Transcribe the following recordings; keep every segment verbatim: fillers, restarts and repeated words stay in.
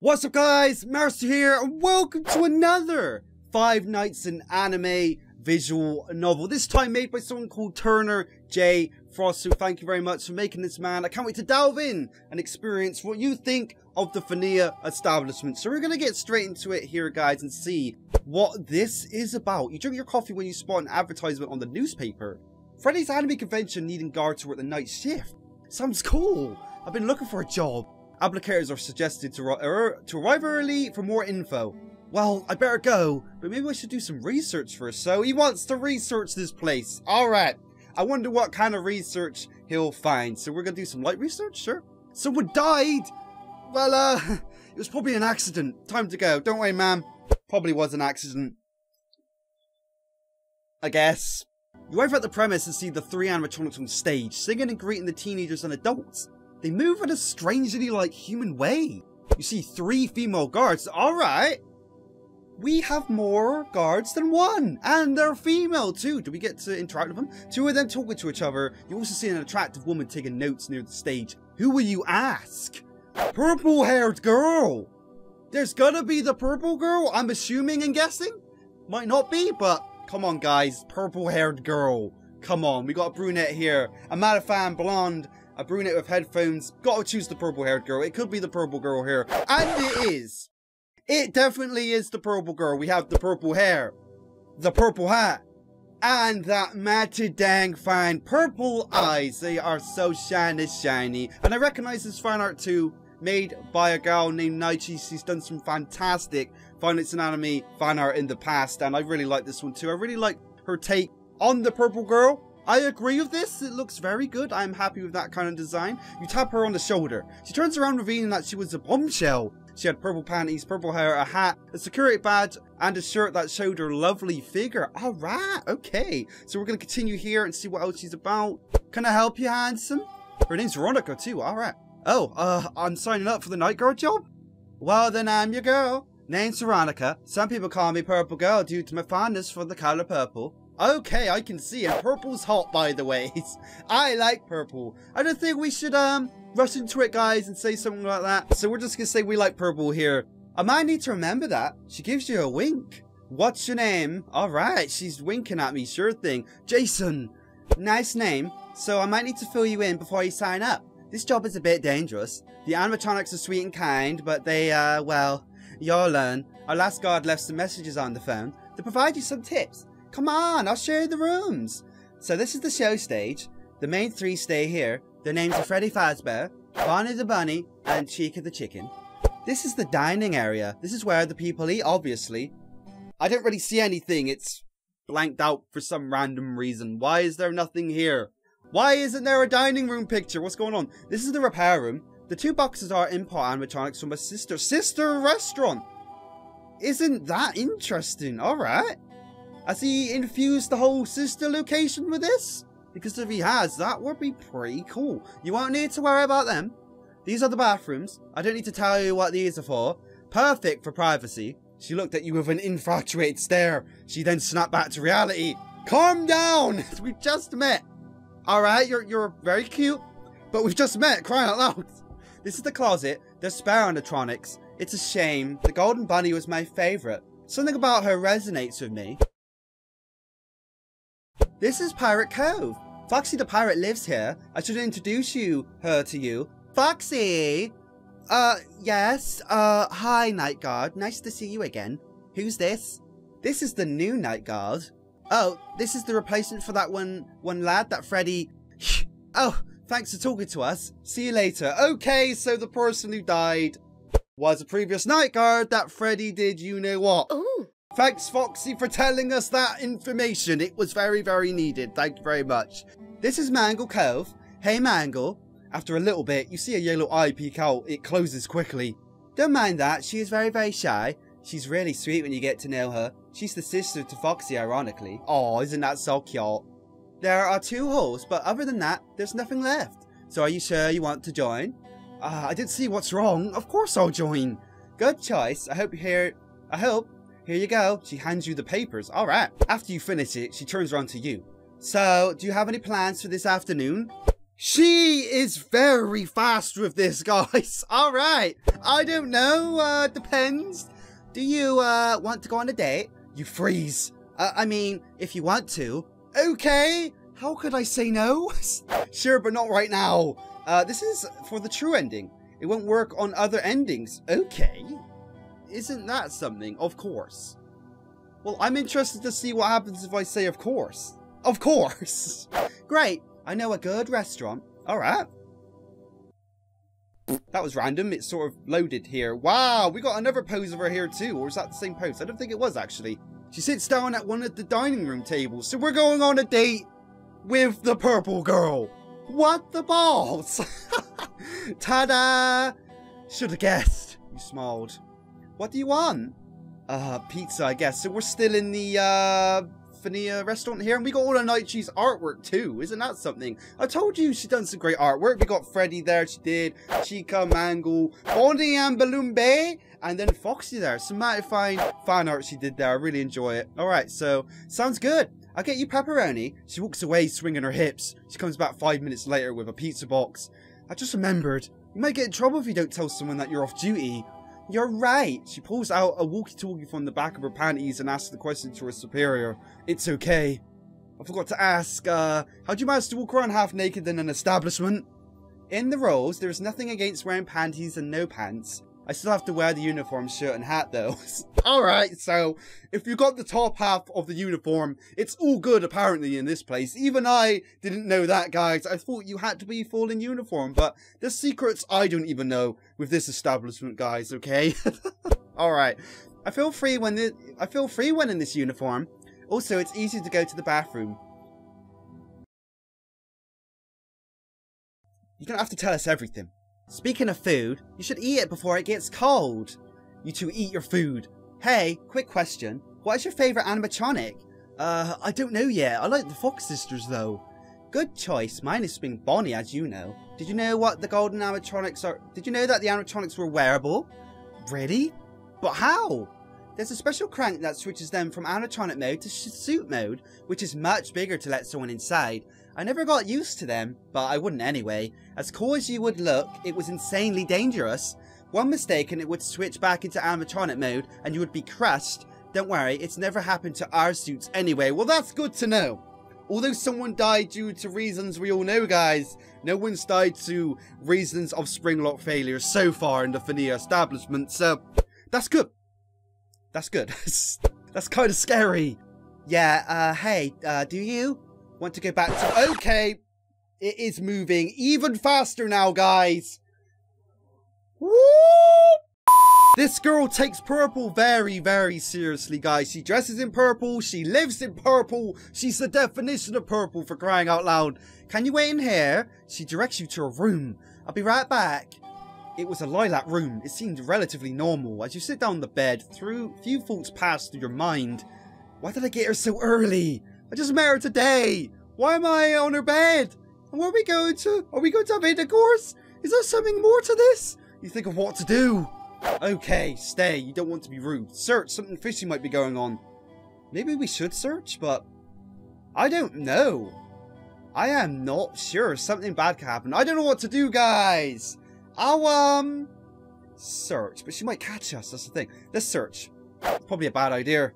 What's up guys, Mairusu here and welcome to another Five Nights in Anime visual novel. This time made by someone called Turner J. Frost, so thank you very much for making this, man. I can't wait to delve in and experience what you think of the F N I A establishment. So we're going to get straight into it here, guys, and see what this is about. You drink your coffee when you spot an advertisement on the newspaper. Freddy's anime convention needing guards to work the night shift. Sounds cool. I've been looking for a job. Applicators are suggested to, er, to arrive early for more info. Well, I better go, but maybe I should do some research first. So he wants to research this place. All right. I wonder what kind of research he'll find. So we're going to do some light research, sure. Someone died. Well, uh, it was probably an accident. Time to go. Don't worry, ma'am. Probably was an accident. I guess. You arrive at the premise and see the three animatronics on stage, singing and greeting the teenagers and adults. They move in a strangely, like, human way. You see three female guards. All right. We have more guards than one, and they're female too. Do we get to interact with them? Two of them talking to each other. You also see an attractive woman taking notes near the stage. Who will you ask? Purple-haired girl. There's gotta be the purple girl, I'm assuming and guessing. Might not be, but come on, guys. Purple-haired girl. Come on, we got a brunette here. A Madafan blonde, a brunette with headphones. Gotta choose the purple-haired girl. It could be the purple girl here, and it is. It definitely is the purple girl. We have the purple hair, the purple hat, and that matted dang fine purple eyes. They are so shiny, shiny. And I recognize this fan art too, made by a girl named Naichi. She's done some fantastic Five Nights in Anime fan art in the past, and I really like this one too. I really like her take on the purple girl. I agree with this. It looks very good. I'm happy with that kind of design. You tap her on the shoulder. She turns around, revealing that she was a bombshell. She had purple panties, purple hair, a hat, a security badge, and a shirt that showed her lovely figure. All right, okay. So we're going to continue here and see what else she's about. Can I help you, handsome? Her name's Veronica, too. All right. Oh, uh, I'm signing up for the night guard job? Well, then I'm your girl. Name's Veronica. Some people call me Purple Girl due to my fondness for the color purple. Okay, I can see it. Purple's hot, by the way. I like purple. I don't think we should, um, rush into it, guys, and say something like that. So we're just gonna say we like purple here. I might need to remember that. She gives you a wink. What's your name? All right, she's winking at me, sure thing. Jason. Nice name. So I might need to fill you in before you sign up. This job is a bit dangerous. The animatronics are sweet and kind, but they, uh, well, you'll learn. Our last guard left some messages on the phone to provide you some tips. Come on, I'll show you the rooms. So this is the show stage. The main three stay here. Their names are Freddy Fazbear, Bonnie the Bunny, and Chica the Chicken. This is the dining area. This is where the people eat, obviously. I don't really see anything. It's blanked out for some random reason. Why is there nothing here? Why isn't there a dining room picture? What's going on? This is the repair room. The two boxes are import animatronics from a sister sister restaurant. Isn't that interesting? All right. Has he infused the whole sister location with this? Because if he has, that would be pretty cool. You won't need to worry about them. These are the bathrooms. I don't need to tell you what these are for. Perfect for privacy. She looked at you with an infatuated stare. She then snapped back to reality. Calm down! We've just met. Alright, you're, you're very cute. But we've just met, crying out loud. This is the closet. There's spare animatronics. It's a shame. The golden bunny was my favourite. Something about her resonates with me. This is Pirate Cove. Foxy the pirate lives here. I should introduce you, her to you. Foxy! Uh, yes? Uh, hi, Night Guard. Nice to see you again. Who's this? This is the new Night Guard. Oh, this is the replacement for that one, one lad, that Freddy... Oh, thanks for talking to us. See you later. Okay, so the person who died was a previous Night Guard that Freddy did you-know-what. Ooh. Thanks, Foxy, for telling us that information. It was very, very needed. Thank you very much. This is Mangle Cove. Hey, Mangle. After a little bit, you see a yellow eye peek out. It closes quickly. Don't mind that. She is very, very shy. She's really sweet when you get to know her. She's the sister to Foxy, ironically. Aw, isn't that so cute? There are two holes, but other than that, there's nothing left. So are you sure you want to join? Ah, uh, I didn't see what's wrong. Of course I'll join. Good choice. I hope you hear... I hope... Here you go. She hands you the papers. All right. After you finish it, she turns around to you. So, do you have any plans for this afternoon? She is very fast with this, guys. All right. I don't know. Uh, depends. Do you uh, want to go on a date? You freeze. Uh, I mean, if you want to. Okay. How could I say no? Sure, but not right now. Uh, this is for the true ending. It won't work on other endings. Okay. Isn't that something? Of course. Well, I'm interested to see what happens if I say of course. Of course. Great. I know a good restaurant. Alright. That was random. It's sort of loaded here. Wow, we got another pose over here too. Or is that the same pose? I don't think it was, actually. She sits down at one of the dining room tables. So we're going on a date with the purple girl. What the balls? Ta-da! Should have guessed. You smiled. What do you want? Uh, pizza, I guess. So we're still in the, uh, F N I A restaurant here. And we got all of Naichi's artwork, too. Isn't that something? I told you she's done some great artwork. We got Freddy there. She did. Chica, Mangle, Bonnie and Balloon Bay. And then Foxy there. Some mighty fine fan art she did there. I really enjoy it. All right, so sounds good. I'll get you pepperoni. She walks away swinging her hips. She comes back five minutes later with a pizza box. I just remembered. You might get in trouble if you don't tell someone that you're off duty. You're right. She pulls out a walkie-talkie from the back of her panties and asks the question to her superior. It's okay. I forgot to ask, uh, how'd you manage to walk around half naked in an establishment? In the rules, there is nothing against wearing panties and no pants. I still have to wear the uniform shirt and hat though. Alright, so if you got the top half of the uniform, it's all good apparently in this place. Even I didn't know that, guys. I thought you had to be full in uniform, but there's secrets I don't even know with this establishment, guys, okay? Alright. I feel free when the I feel free when in this uniform. Also, it's easy to go to the bathroom. You don't have to tell us everything. Speaking of food, you should eat it before it gets cold. You two eat your food. Hey, quick question. What is your favourite animatronic? Uh, I don't know yet. I like the Fox Sisters though. Good choice. Mine is Spring Bonnie, as you know. Did you know what the golden animatronics are? Did you know that the animatronics were wearable? Really? But how? There's a special crank that switches them from animatronic mode to suit mode, which is much bigger to let someone inside. I never got used to them, but I wouldn't anyway. As cool as you would look, it was insanely dangerous. One mistake and it would switch back into animatronic mode and you would be crushed. Don't worry, it's never happened to our suits anyway. Well, that's good to know. Although someone died due to reasons we all know, guys, no one's died to reasons of spring lock failure so far in the F N I A establishment, so that's good. That's good. That's kind of scary. Yeah, uh, hey, uh, do you? Want to go back to... Okay. It is moving even faster now, guys. Woo! This girl takes purple very, very seriously, guys. She dresses in purple. She lives in purple. She's the definition of purple, for crying out loud. Can you wait in here? She directs you to a room. I'll be right back. It was a lilac room. It seemed relatively normal. As you sit down on the bed, through few thoughts pass through your mind. Why did I get her so early? I just met her today. Why am I on her bed? And where are we going to? Are we going to have intercourse? Is there something more to this? You think of what to do. Okay, stay. You don't want to be rude. Search. Something fishy might be going on. Maybe we should search, but I don't know. I am not sure. Something bad could happen. I don't know what to do, guys. I'll, um, search. But she might catch us. That's the thing. Let's search. Probably a bad idea.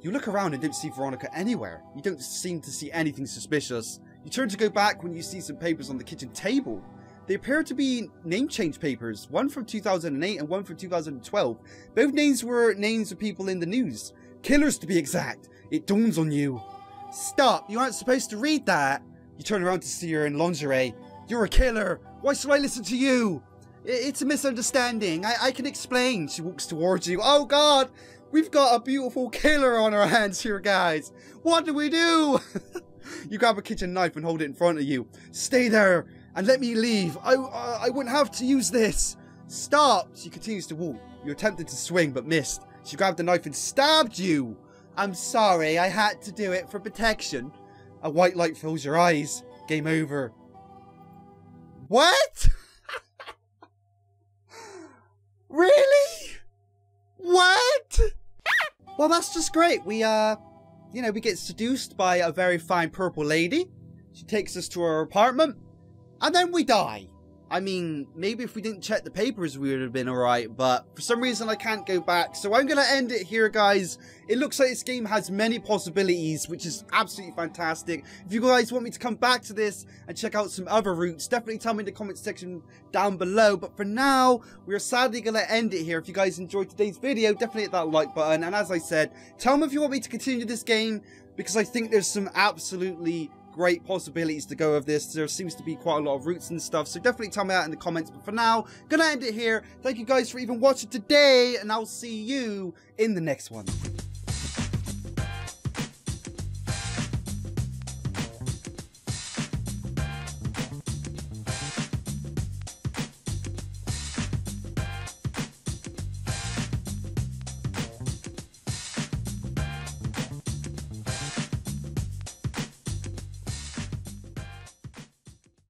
You look around and don't see Veronica anywhere. You don't seem to see anything suspicious. You turn to go back when you see some papers on the kitchen table. They appear to be name change papers, one from two thousand eight and one from two thousand twelve. Both names were names of people in the news. Killers, to be exact. It dawns on you. Stop, you aren't supposed to read that. You turn around to see her in lingerie. You're a killer. Why should I listen to you? It's a misunderstanding. I, I can explain. She walks towards you. Oh, God. We've got a beautiful killer on our hands here, guys. What do we do? You grab a kitchen knife and hold it in front of you. Stay there and let me leave. I, uh, I wouldn't have to use this. Stop. She continues to walk. You attempted to swing but missed. She grabbed the knife and stabbed you. I'm sorry. I had to do it for protection. A white light fills your eyes. Game over. What? Really? What? Well, that's just great. We, uh, you know, we get seduced by a very fine purple lady. She takes us to her apartment. and then we die. I mean, maybe if we didn't check the papers, we would have been alright, but for some reason I can't go back, so I'm going to end it here, guys. It looks like this game has many possibilities, which is absolutely fantastic. If you guys want me to come back to this and check out some other routes, definitely tell me in the comment section down below, but for now, we are sadly going to end it here. If you guys enjoyed today's video, definitely hit that like button, and as I said, tell me if you want me to continue this game, because I think there's some absolutely great possibilities to go with this. There seems to be quite a lot of routes and stuff, so definitely tell me that in the comments. But for now, gonna end it here. Thank you guys for even watching today, and I'll see you in the next one.